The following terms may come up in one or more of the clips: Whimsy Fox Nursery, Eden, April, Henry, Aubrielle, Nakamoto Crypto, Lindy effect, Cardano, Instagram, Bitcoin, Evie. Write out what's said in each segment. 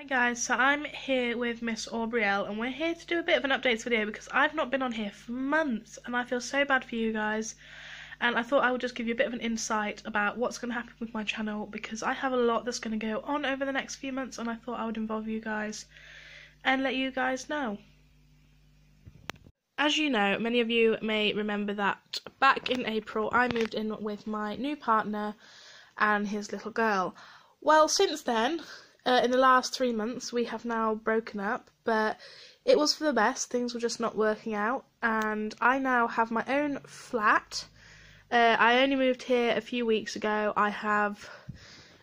Hi guys, so I'm here with Miss Aubrielle and we're here to do a bit of an updates video because I've not been on here for months and I feel so bad for you guys, and I thought I would just give you a bit of an insight about what's going to happen with my channel because I have a lot that's going to go on over the next few months, and I thought I would involve you guys and let you guys know. As you know, many of you may remember that back in April I moved in with my new partner and his little girl. Well, since then, in the last 3 months we have now broken up, but it was for the best. Things were just not working out, and I now have my own flat. I only moved here a few weeks ago. I have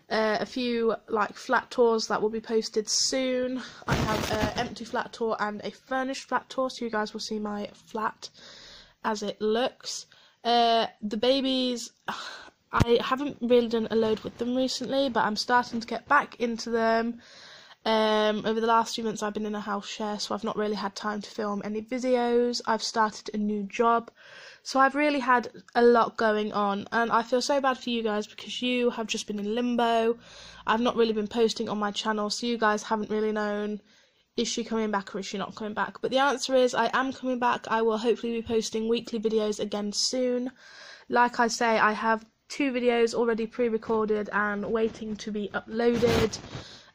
a few flat tours that will be posted soon. I have an empty flat tour and a furnished flat tour, so you guys will see my flat as it looks. The babies, I haven't really done a load with them recently, but I'm starting to get back into them. Over the last few months I've been in a house share, so I've not really had time to film any videos. I've started a new job, so I've really had a lot going on, and I feel so bad for you guys because you have just been in limbo. I've not really been posting on my channel, so you guys haven't really known, is she coming back or is she not coming back? But the answer is I am coming back. I will hopefully be posting weekly videos again soon. Like I say, I have 2 videos already pre-recorded and waiting to be uploaded.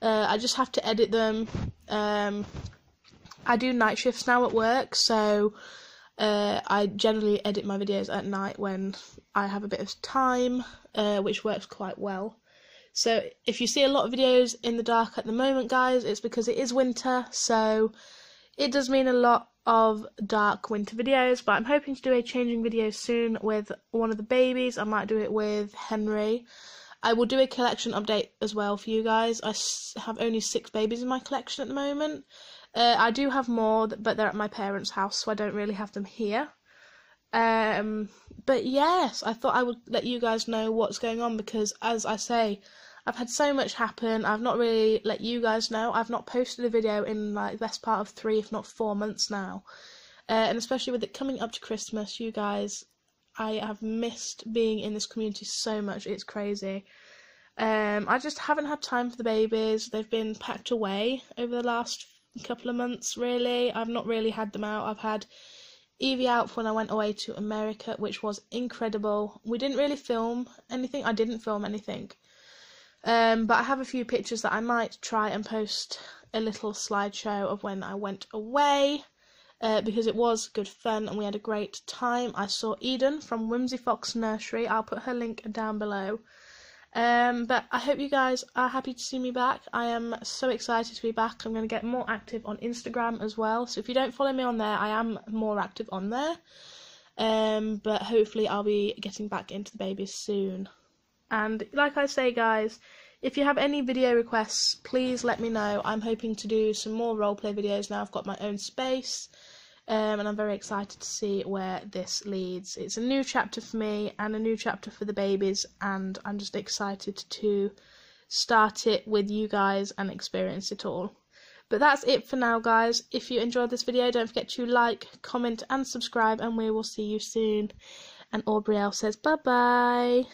I just have to edit them. I do night shifts now at work, so I generally edit my videos at night when I have a bit of time, which works quite well. So if you see a lot of videos in the dark at the moment, guys, it's because it is winter, so it does mean a lot of dark winter videos. But I'm hoping to do a changing video soon with one of the babies. I might do it with Henry. I will do a collection update as well for you guys. I have only 6 babies in my collection at the moment. I do have more, but they're at my parents' house, so I don't really have them here. But yes, I thought I would let you guys know what's going on because, as I say, I've had so much happen. I've not really let you guys know. I've not posted a video in the best part of 3, if not 4 months now. And especially with it coming up to Christmas, you guys, I have missed being in this community so much. It's crazy. I just haven't had time for the babies. They've been packed away over the last couple of months, really. I've not really had them out. I've had Evie out for when I went away to America, which was incredible. We didn't really film anything. I didn't film anything. But I have a few pictures that I might try and post a little slideshow of when I went away, because it was good fun and we had a great time. I saw Eden from Whimsy Fox Nursery. I'll put her link down below. But I hope you guys are happy to see me back. I am so excited to be back. I'm going to get more active on Instagram as well, so if you don't follow me on there, I am more active on there. But hopefully I'll be getting back into the babies soon. And like I say, guys, if you have any video requests, please let me know. I'm hoping to do some more roleplay videos now. I've got my own space, and I'm very excited to see where this leads. It's a new chapter for me and a new chapter for the babies, and I'm just excited to start it with you guys and experience it all. But that's it for now, guys. If you enjoyed this video, don't forget to like, comment and subscribe, and we will see you soon. And Aubrielle says bye-bye.